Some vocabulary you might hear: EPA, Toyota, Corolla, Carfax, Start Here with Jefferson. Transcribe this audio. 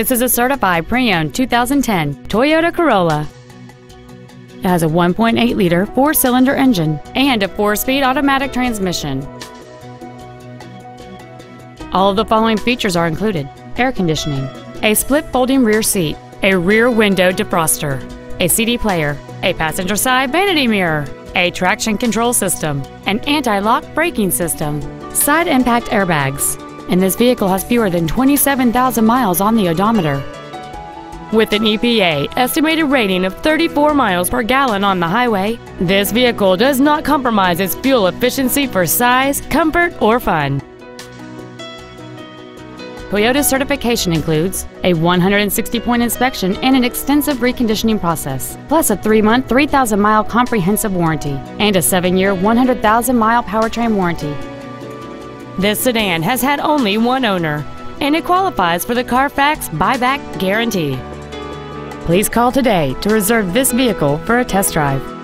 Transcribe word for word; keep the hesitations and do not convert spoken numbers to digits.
This is a certified pre-owned two thousand ten Toyota Corolla. It has a one point eight liter four-cylinder engine and a four-speed automatic transmission. All of the following features are included: air conditioning, a split folding rear seat, a rear window defroster, a C D player, a passenger side vanity mirror, a traction control system, an anti-lock braking system, side impact airbags, and this vehicle has fewer than twenty-seven thousand miles on the odometer. With an E P A estimated rating of thirty-four miles per gallon on the highway, this vehicle does not compromise its fuel efficiency for size, comfort, or fun. Toyota's certification includes a one hundred sixty point inspection and an extensive reconditioning process, plus a three month, three thousand mile comprehensive warranty and a seven year, one hundred thousand mile powertrain warranty. This sedan has had only one owner, and it qualifies for the Carfax buyback guarantee. Please call today to reserve this vehicle for a test drive.